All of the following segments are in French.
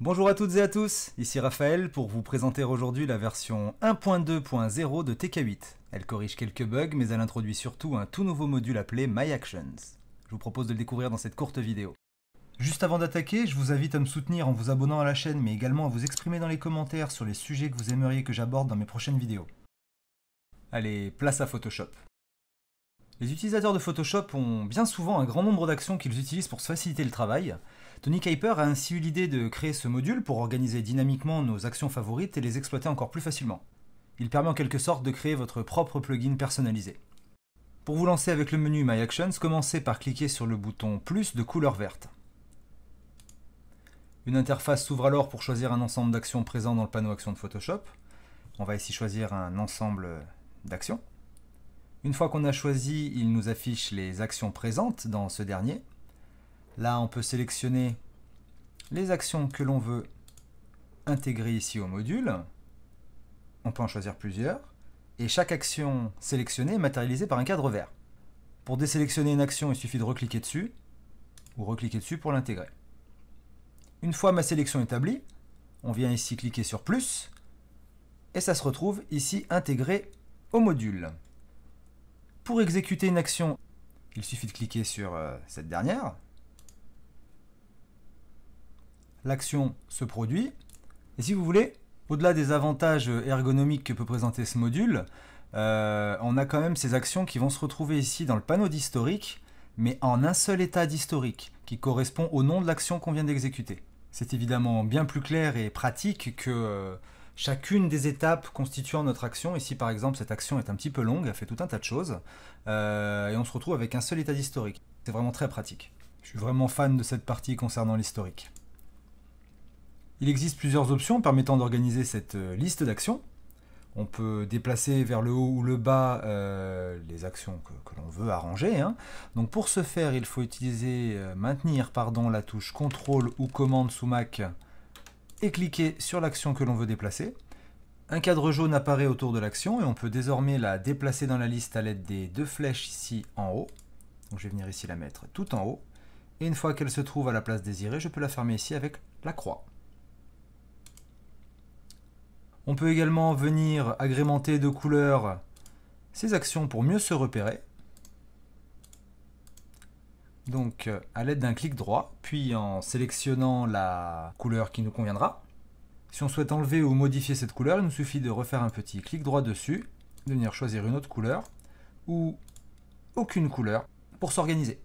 Bonjour à toutes et à tous, ici Raphaël pour vous présenter aujourd'hui la version 1.2.0 de TK8. Elle corrige quelques bugs mais elle introduit surtout un tout nouveau module appelé My Actions. Je vous propose de le découvrir dans cette courte vidéo. Juste avant d'attaquer, je vous invite à me soutenir en vous abonnant à la chaîne mais également à vous exprimer dans les commentaires sur les sujets que vous aimeriez que j'aborde dans mes prochaines vidéos. Allez, place à Photoshop. Les utilisateurs de Photoshop ont bien souvent un grand nombre d'actions qu'ils utilisent pour se faciliter le travail. Tony Kuiper a ainsi eu l'idée de créer ce module pour organiser dynamiquement nos actions favorites et les exploiter encore plus facilement. Il permet en quelque sorte de créer votre propre plugin personnalisé. Pour vous lancer avec le menu My Actions, commencez par cliquer sur le bouton plus de couleur verte. Une interface s'ouvre alors pour choisir un ensemble d'actions présent dans le panneau Actions de Photoshop. On va ici choisir un ensemble d'actions. Une fois qu'on a choisi, il nous affiche les actions présentes dans ce dernier. Là, on peut sélectionner les actions que l'on veut intégrer ici au module. On peut en choisir plusieurs. Et chaque action sélectionnée est matérialisée par un cadre vert. Pour désélectionner une action, il suffit de recliquer dessus ou recliquer dessus pour l'intégrer. Une fois ma sélection établie, on vient ici cliquer sur plus et ça se retrouve ici intégré au module. Pour exécuter une action, il suffit de cliquer sur cette dernière. L'action se produit. Et si vous voulez, au-delà des avantages ergonomiques que peut présenter ce module, on a quand même ces actions qui vont se retrouver ici dans le panneau d'historique, mais en un seul état d'historique, qui correspond au nom de l'action qu'on vient d'exécuter. C'est évidemment bien plus clair et pratique que chacune des étapes constituant notre action. Ici par exemple, cette action est un petit peu longue, elle fait tout un tas de choses, et on se retrouve avec un seul état d'historique. C'est vraiment très pratique. Je suis vraiment fan de cette partie concernant l'historique. Il existe plusieurs options permettant d'organiser cette liste d'actions. On peut déplacer vers le haut ou le bas les actions que l'on veut arranger, hein. Donc pour ce faire, il faut utiliser, maintenir la touche CTRL ou commande sous Mac et cliquer sur l'action que l'on veut déplacer. Un cadre jaune apparaît autour de l'action et on peut désormais la déplacer dans la liste à l'aide des deux flèches ici en haut. Donc je vais venir ici la mettre tout en haut. Et une fois qu'elle se trouve à la place désirée, je peux la fermer ici avec la croix. On peut également venir agrémenter de couleurs ces actions pour mieux se repérer. Donc à l'aide d'un clic droit, puis en sélectionnant la couleur qui nous conviendra. Si on souhaite enlever ou modifier cette couleur, il nous suffit de refaire un petit clic droit dessus, de venir choisir une autre couleur ou aucune couleur pour s'organiser.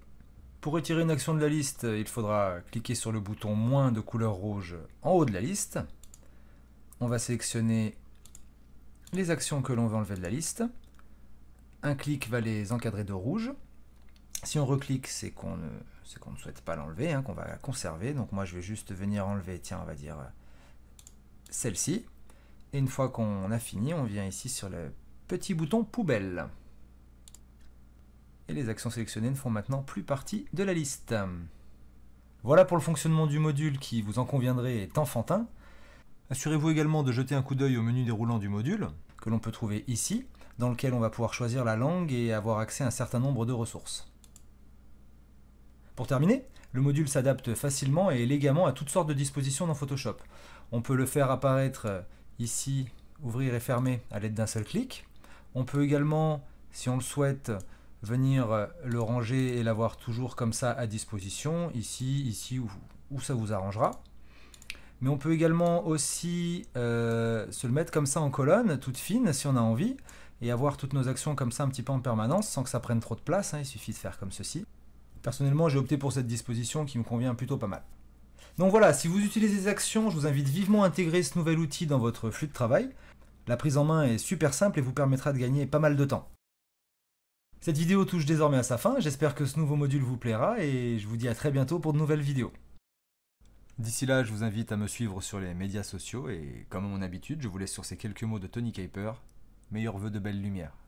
Pour retirer une action de la liste, il faudra cliquer sur le bouton moins de couleur rouge en haut de la liste. On va sélectionner les actions que l'on veut enlever de la liste. Un clic va les encadrer de rouge. Si on reclique, c'est qu'on ne souhaite pas l'enlever, hein, qu'on va la conserver. Donc moi, je vais juste venir enlever, tiens, on va dire celle-ci. Et une fois qu'on a fini, on vient ici sur le petit bouton poubelle. Et les actions sélectionnées ne font maintenant plus partie de la liste. Voilà pour le fonctionnement du module qui, vous en conviendrez, est enfantin. Assurez-vous également de jeter un coup d'œil au menu déroulant du module, que l'on peut trouver ici, dans lequel on va pouvoir choisir la langue et avoir accès à un certain nombre de ressources. Pour terminer, le module s'adapte facilement et élégamment à toutes sortes de dispositions dans Photoshop. On peut le faire apparaître ici, ouvrir et fermer à l'aide d'un seul clic. On peut également, si on le souhaite, venir le ranger et l'avoir toujours comme ça à disposition, ici, ici, où ça vous arrangera. Mais on peut également aussi se le mettre comme ça en colonne, toute fine, si on a envie, et avoir toutes nos actions comme ça un petit peu en permanence, sans que ça prenne trop de place, hein, il suffit de faire comme ceci. Personnellement, j'ai opté pour cette disposition qui me convient plutôt pas mal. Donc voilà, si vous utilisez des actions, je vous invite vivement à intégrer ce nouvel outil dans votre flux de travail. La prise en main est super simple et vous permettra de gagner pas mal de temps. Cette vidéo touche désormais à sa fin, j'espère que ce nouveau module vous plaira, et je vous dis à très bientôt pour de nouvelles vidéos. D'ici là, je vous invite à me suivre sur les médias sociaux et, comme à mon habitude, je vous laisse sur ces quelques mots de Tony Kuiper. Meilleurs vœux de belles lumières.